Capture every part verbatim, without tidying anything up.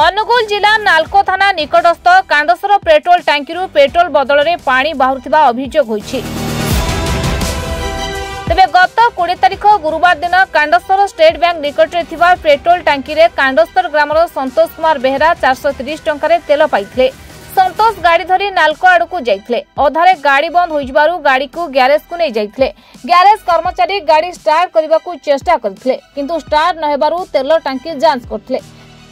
अनुगुल जिला नालको थाना निकटस्थ कांदसर पेट्रोल टांकी पेट्रोल बदल में पानी बाहुवा अभियोग होती। तेज गत बीस तारीख गुरुवार दिन कांदसर स्टेट बैंक निकटरे पेट्रोल टांकी में कांदसर ग्रामर संतोष कुमार बेहरा चार सौ तीस टकर तेल पाई। संतोष गाड़ी धरी नालको आड़कू जाइए। अधारे गाड़ी बंद हो जबारू गाड़ी को ग्यारेज को नहीं जाइए। ग्यारेज कर्मचारी गाड़ी स्टार्ट करने को चेष्टा करते किंतु स्टार्ट नहेबारू तेल टांकी जांच करते।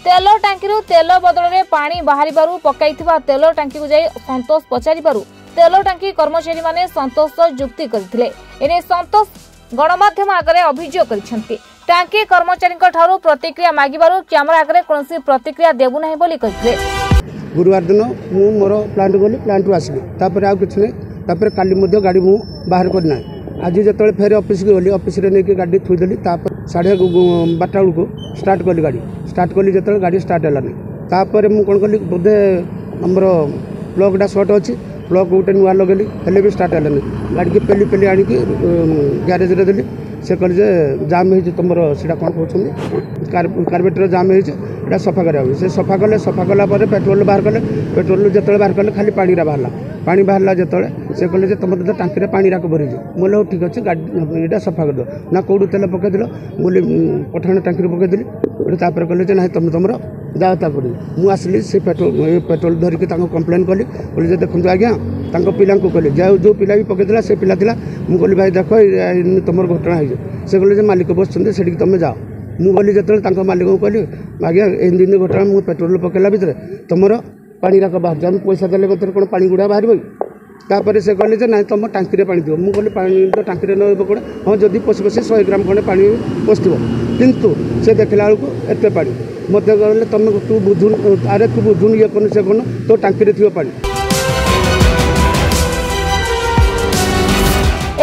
तेल टांकी तेल बदल में पानी बाहर पकई तेल टांकी को जाई संतोष पचारू तेल टांकी कर्मचारी माने संतोष युक्ति करते। एने संतोष गणमाध्यम आगे अभियोग कर टांकी कर्मचारी ठारू प्रतिक्रिया मागिबारू कैमरा आगे कौन प्रतिक्रिया देबुना बोली कहते। गुरुवार दिन मु मोर प्लांट गली प्लांट आसली तापर आउ किछ नै तापर काली मध्य गाड़ी मु बाहर कर ना आज जतले फेर ऑफिस गली ऑफिस रे नै के गाड़ी थुई देली तापर साढ़े बारटा को स्टार्ट कली गाड़ी स्टार्ट कली जतले गाड़ी स्टार्ट हला नै तापर मु कोन कली बोधे हमर ब्लॉक डा शॉर्ट अछि ब्लॉक उठे नुवा लगली हेले भी स्टार्ट हला नै गाड़ी के पेली पेली आनी के गैरेज रे देली से कल जे जाम हे जे तमरो सेडा कोन कहउछन कार्बेटर जाम हे जे एटा सफा करा होय से सफा कले सफा कला पर पेट्रोल बाहर कले पेट्रोल जतले बाहर कले खाली पानी रा बाहरला पानी बाहरला जतले से कहले जे तमरो त टांकी रे पानी राको भरि जे मोले ठीक अछि गाडी एटा सफा कर दो ना कोडू तेल पके दिलो मोले पठाण टांकी रे पके दिली ओटा तापर कहले जे ना तम तमरो दावता करू मु आसली से पेट्रोल पेट्रोल धरि के तांको कंप्लेन कली बोले जे देखु आज्ञा तांको पिलां को कहले जे जो पिला भी पके दिला से पिला दिला मु कहली भाई देखो तमरो घटना है जे से कहले जे मालिक बसछन सेठी तमे जाओ मु बोली जतले तांको मालिक को कहली आज्ञा एन दिन घटना मु पेट्रोल पकेला भीतर तमरो पानी राका बाहर जाम पैसा देले भीतर कोन पानी गुडा बाहरबो तापर से कहले जे ना तम टांकी रे पानी दियो मु कहली पानी तो टांकी रे न होबो कोन हां जदी पस पस सौ ग्राम कोन पानी पसतिबो किंतु से देखला को एते पानी मत कहले तुम तू बुझुन अरे तू बुझुन ये कौन से कौन तो टांकी रे थियो पानी।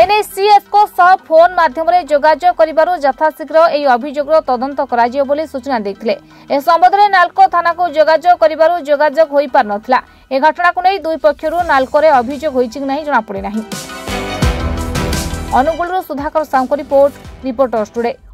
एनएसीएस को सह फोन माध्यम रे जोगाजो करिबारो यथाशीघ्र एई अभियोगरो तदंत कराजियो बोली सूचना देथिले। ए संबंध रे नालको थाना को जोगाजो करिबारो जोगाजो होई पार नथला। ए घटना को नै दुई पक्षरु नालको रे अभियोग होई छिक नै जना पड़े नै। अनुगुल रो सुधाकर साहू को रिपोर्ट रिपोर्टर्स टुडे।